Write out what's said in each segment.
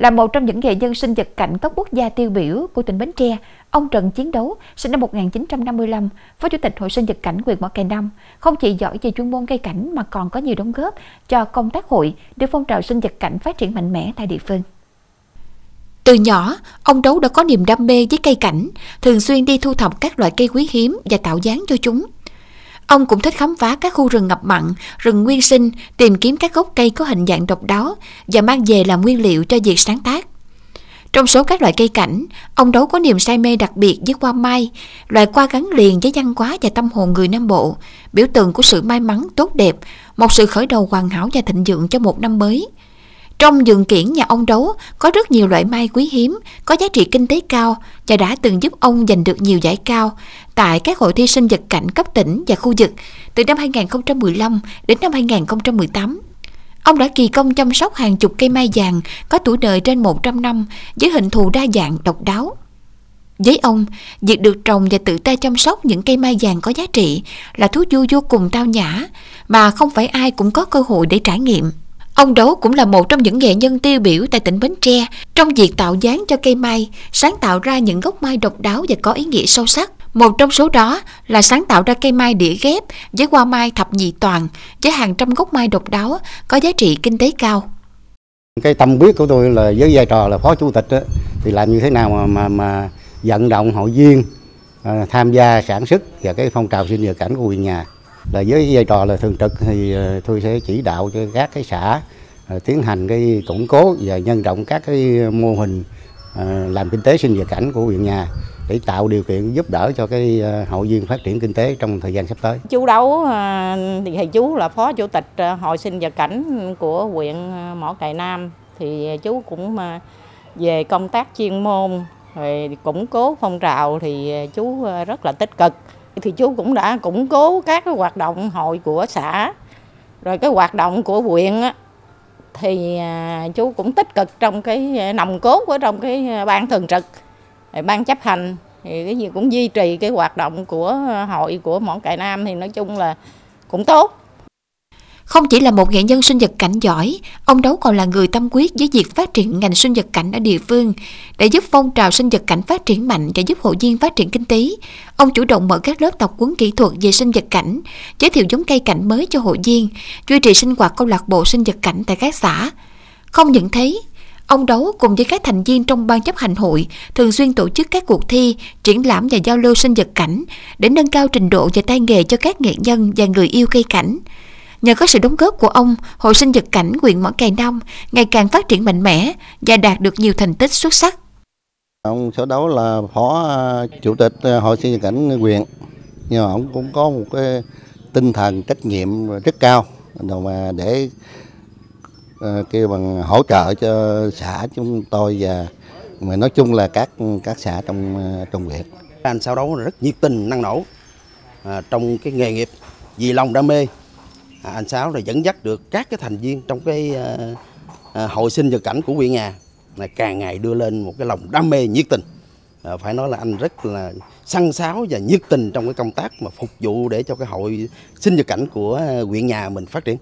Là một trong những nghệ nhân sinh vật cảnh các quốc gia tiêu biểu của tỉnh Bến Tre, ông Trần Chiến Đấu, sinh năm 1955, Phó Chủ tịch Hội Sinh vật cảnh huyện Mỏ Cày Nam, không chỉ giỏi về chuyên môn cây cảnh mà còn có nhiều đóng góp cho công tác hội để phong trào sinh vật cảnh phát triển mạnh mẽ tại địa phương. Từ nhỏ, ông Đấu đã có niềm đam mê với cây cảnh, thường xuyên đi thu thập các loại cây quý hiếm và tạo dáng cho chúng. Ông cũng thích khám phá các khu rừng ngập mặn, rừng nguyên sinh, tìm kiếm các gốc cây có hình dạng độc đáo và mang về làm nguyên liệu cho việc sáng tác. Trong số các loại cây cảnh, ông Đấu có niềm say mê đặc biệt với hoa mai, loài hoa gắn liền với văn hóa và tâm hồn người Nam Bộ, biểu tượng của sự may mắn, tốt đẹp, một sự khởi đầu hoàn hảo và thịnh vượng cho một năm mới. Trong vườn kiểng nhà ông Đấu có rất nhiều loại mai quý hiếm, có giá trị kinh tế cao và đã từng giúp ông giành được nhiều giải cao tại các hội thi sinh vật cảnh cấp tỉnh và khu vực từ năm 2015 đến năm 2018. Ông đã kỳ công chăm sóc hàng chục cây mai vàng có tuổi đời trên 100 năm với hình thù đa dạng, độc đáo. Với ông, việc được trồng và tự tay chăm sóc những cây mai vàng có giá trị là thú vui vô cùng tao nhã mà không phải ai cũng có cơ hội để trải nghiệm. Ông Đấu cũng là một trong những nghệ nhân tiêu biểu tại tỉnh Bến Tre trong việc tạo dáng cho cây mai, sáng tạo ra những gốc mai độc đáo và có ý nghĩa sâu sắc. Một trong số đó là sáng tạo ra cây mai đĩa ghép với hoa mai thập nhị toàn, với hàng trăm gốc mai độc đáo có giá trị kinh tế cao. Cái tâm quyết của tôi là với vai trò là phó chủ tịch đó, thì làm như thế nào mà vận động hội viên tham gia sản xuất và cái phong trào sinh vật cảnh của huyện nhà. Là với vai trò là thường trực thì tôi sẽ chỉ đạo cho các cái xã tiến hành cái củng cố và nhân rộng các cái mô hình làm kinh tế sinh vật cảnh của huyện nhà để tạo điều kiện giúp đỡ cho cái hội viên phát triển kinh tế trong thời gian sắp tới. Chú Đấu thì chú là phó chủ tịch hội sinh vật cảnh của huyện Mỏ Cày Nam, thì chú cũng về công tác chuyên môn rồi củng cố phong trào thì chú rất là tích cực. Thì chú cũng đã củng cố các cái hoạt động hội của xã, rồi cái hoạt động của huyện á, thì chú cũng tích cực trong cái nòng cốt ở trong cái ban thường trực, ban chấp hành, thì cái gì cũng duy trì cái hoạt động của hội của Mỏ Cày Nam thì nói chung là cũng tốt. Không chỉ là một nghệ nhân sinh vật cảnh giỏi, ông Đấu còn là người tâm quyết với việc phát triển ngành sinh vật cảnh ở địa phương. Để giúp phong trào sinh vật cảnh phát triển mạnh và giúp hội viên phát triển kinh tế, ông chủ động mở các lớp tập huấn kỹ thuật về sinh vật cảnh, giới thiệu giống cây cảnh mới cho hội viên, duy trì sinh hoạt câu lạc bộ sinh vật cảnh tại các xã. Không những thế, ông Đấu cùng với các thành viên trong ban chấp hành hội thường xuyên tổ chức các cuộc thi, triển lãm và giao lưu sinh vật cảnh để nâng cao trình độ và tay nghề cho các nghệ nhân và người yêu cây cảnh. Nhờ có sự đóng góp của ông, Hội Sinh vật cảnh huyện Mỏ Cày Nam ngày càng phát triển mạnh mẽ và đạt được nhiều thành tích xuất sắc. Ông Sở Đấu là phó chủ tịch Hội Sinh vật cảnh huyện, nhưng ông cũng có một cái tinh thần trách nhiệm rất cao mà để kêu bằng hỗ trợ cho xã chúng tôi và mà nói chung là các xã trong huyện. Anh Sở Đấu rất nhiệt tình, năng nổ trong cái nghề nghiệp vì lòng đam mê. Anh Sáu là dẫn dắt được các cái thành viên trong cái hội sinh vật cảnh của huyện nhà là càng ngày đưa lên một cái lòng đam mê nhiệt tình. Phải nói là anh rất là săn sáo và nhiệt tình trong cái công tác mà phục vụ để cho cái hội sinh vật cảnh của huyện nhà mình phát triển.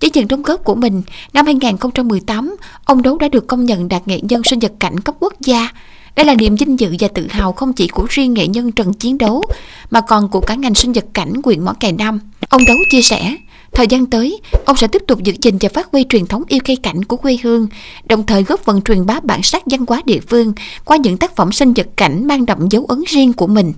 Với những đóng góp của mình, năm 2018, ông Đấu đã được công nhận đạt nghệ nhân sinh vật cảnh cấp quốc gia. Đây là niềm vinh dự và tự hào không chỉ của riêng nghệ nhân Trần Chiến Đấu mà còn của cả ngành sinh vật cảnh huyện Mỏ Cày Nam. Ông Đấu chia sẻ, thời gian tới, ông sẽ tiếp tục giữ gìn và phát huy truyền thống yêu cây cảnh của quê hương, đồng thời góp phần truyền bá bản sắc văn hóa địa phương qua những tác phẩm sinh vật cảnh mang đậm dấu ấn riêng của mình.